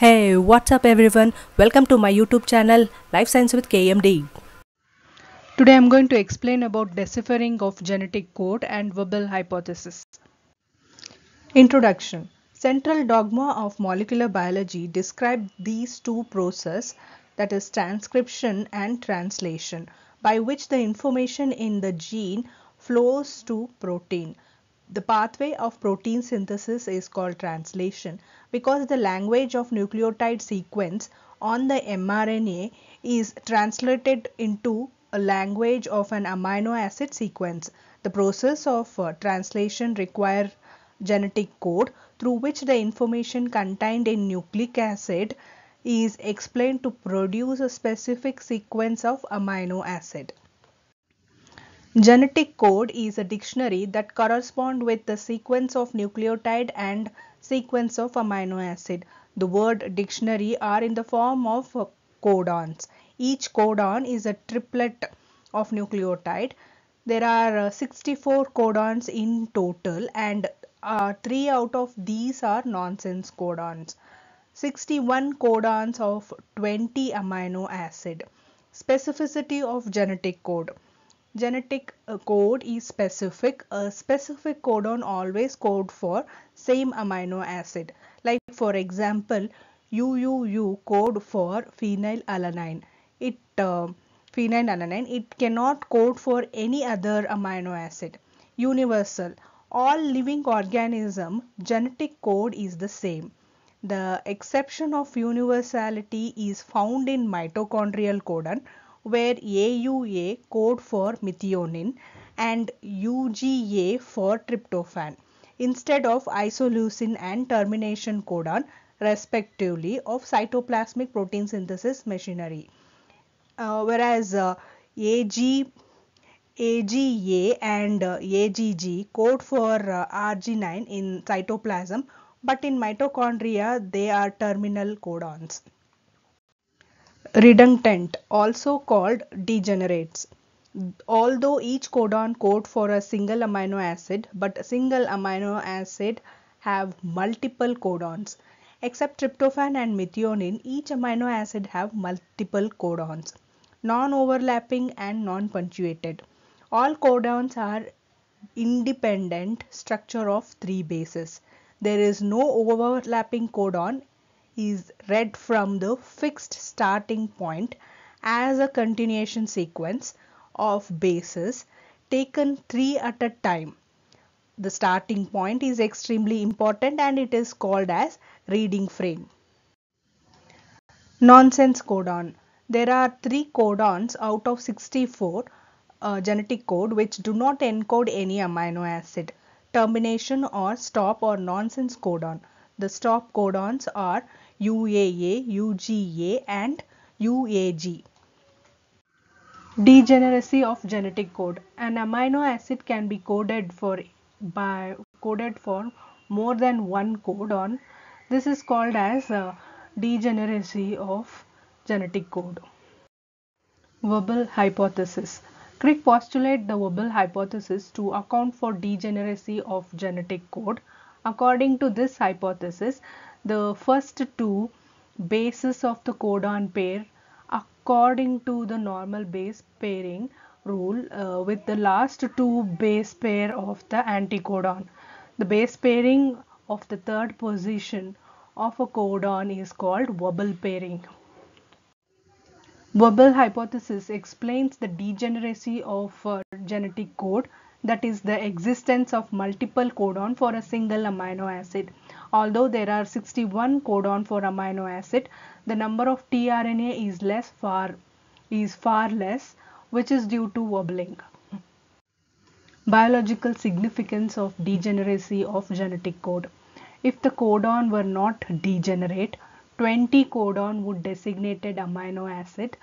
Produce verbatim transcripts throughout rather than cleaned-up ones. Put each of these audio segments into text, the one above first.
Hey, what's up everyone? Welcome to my YouTube channel Life Science with K M D. Today I'm going to explain about deciphering of genetic code and Wobble hypothesis. Introduction. Central dogma of molecular biology described these two processes, that is transcription and translation, by which the information in the gene flows to protein. The pathway of protein synthesis is called translation because the language of nucleotide sequence on the mRNA is translated into a language of an amino acid sequence. The process of uh, translation requires genetic code through which the information contained in nucleic acid is explained to produce a specific sequence of amino acid. Genetic code is a dictionary that corresponds with the sequence of nucleotide and sequence of amino acid. The word dictionary are in the form of codons. Each codon is a triplet of nucleotide. There are sixty-four codons in total, and uh, three out of these are nonsense codons. sixty-one codons of twenty amino acid. Specificity of genetic code. Genetic code is specific. A specific codon always codes for same amino acid. Like for example, U U U code for phenylalanine. It uh, phenylalanine. It cannot code for any other amino acid. Universal. All living organism genetic code is the same. The exception of universality is found in mitochondrial codon, where A U A code for methionine and U G A for tryptophan instead of isoleucine and termination codon respectively of cytoplasmic protein synthesis machinery, uh, whereas uh, A G A and uh, A G G code for uh, arginine in cytoplasm, but in mitochondria they are terminal codons. Redundant, also called degenerates. Although each codon codes for a single amino acid, but a single amino acid have multiple codons. Except tryptophan and methionine, each amino acid have multiple codons. Non-overlapping and non-punctuated. All codons are independent structure of three bases. There is no overlapping codon is read from the fixed starting point as a continuation sequence of bases taken three at a time. The starting point is extremely important and it is called as reading frame. Nonsense codon. There are three codons out of sixty-four uh, genetic code which do not encode any amino acid. Termination or stop or nonsense codon. The stop codons are U A A, U G A and U A G. Degeneracy of genetic code. An amino acid can be coded for by coded for more than one codon. This is called as uh, degeneracy of genetic code. Wobble hypothesis. Crick postulates the wobble hypothesis to account for degeneracy of genetic code. According to this hypothesis, the first two bases of the codon pair according to the normal base pairing rule uh, with the last two base pair of the anticodon. The base pairing of the third position of a codon is called wobble pairing. Wobble hypothesis explains the degeneracy of uh, genetic code, that is the existence of multiple codon for a single amino acid. Although there are sixty-one codon for amino acid, the number of tRNA is less far is far less, which is due to wobbling. Biological significance of degeneracy of genetic code. If the codon were not degenerate, twenty codon would designated amino acid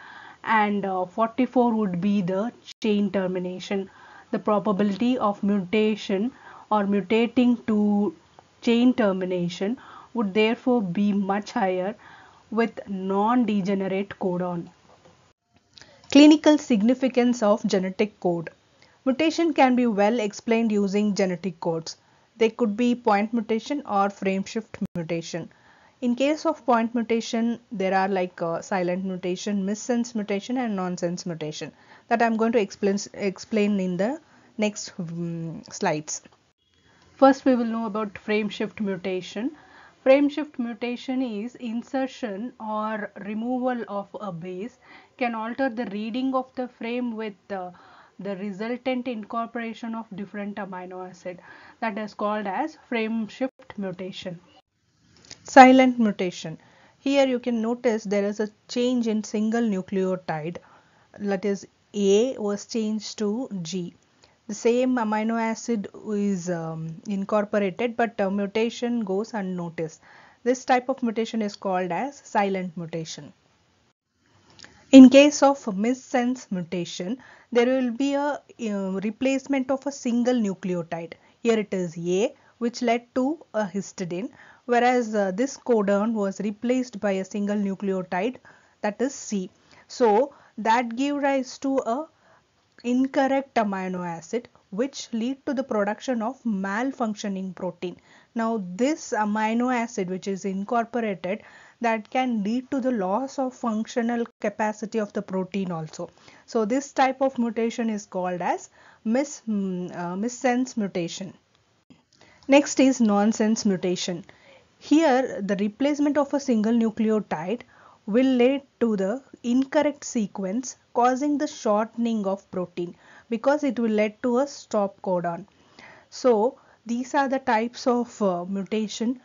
and uh, forty-four would be the chain termination. The probability of mutation or mutating to chain termination would therefore be much higher with non-degenerate codon. Clinical significance of genetic code. Mutation can be well explained using genetic codes. They could be point mutation or frame shift mutation. In case of point mutation, there are like uh, silent mutation, missense mutation and nonsense mutation, that I am going to explain explain in the next um, slides. First we will know about frame shift mutation. Frame shift mutation is insertion or removal of a base can alter the reading of the frame with uh, the resultant incorporation of different amino acid, that is called as frame shift mutation. Silent mutation. Here you can notice there is a change in single nucleotide, that is A was changed to G. The same amino acid is um, incorporated, but uh, mutation goes unnoticed. This type of mutation is called as silent mutation. In case of missense mutation, there will be a uh, replacement of a single nucleotide. Here it is A, which led to a histidine, whereas uh, this codon was replaced by a single nucleotide, that is C. So that gives rise to a incorrect amino acid, which lead to the production of malfunctioning protein. Now this amino acid which is incorporated, that can lead to the loss of functional capacity of the protein also. So this type of mutation is called as mis, uh, missense mutation. Next is nonsense mutation. Here the replacement of a single nucleotide will lead to the incorrect sequence, causing the shortening of protein, because it will lead to a stop codon. So these are the types of uh, mutation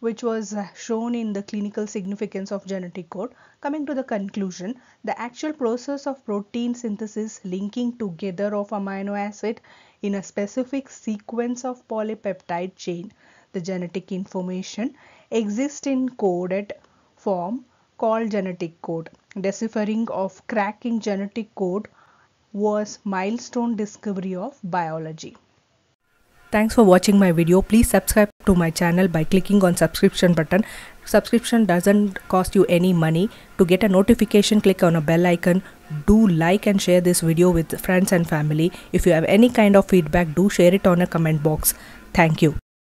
which was shown in the clinical significance of genetic code. Coming to the conclusion, the actual process of protein synthesis linking together of amino acid in a specific sequence of polypeptide chain, the genetic information, exists in coded form called genetic code. Deciphering of cracking genetic code was milestone discovery of biology. Thanks for watching my video. Please subscribe to my channel by clicking on subscription button. Subscription doesn't cost you any money. To get a notification, click on a bell icon. Do like and share this video with friends and family. If you have any kind of feedback, do share it on a comment box. Thank you.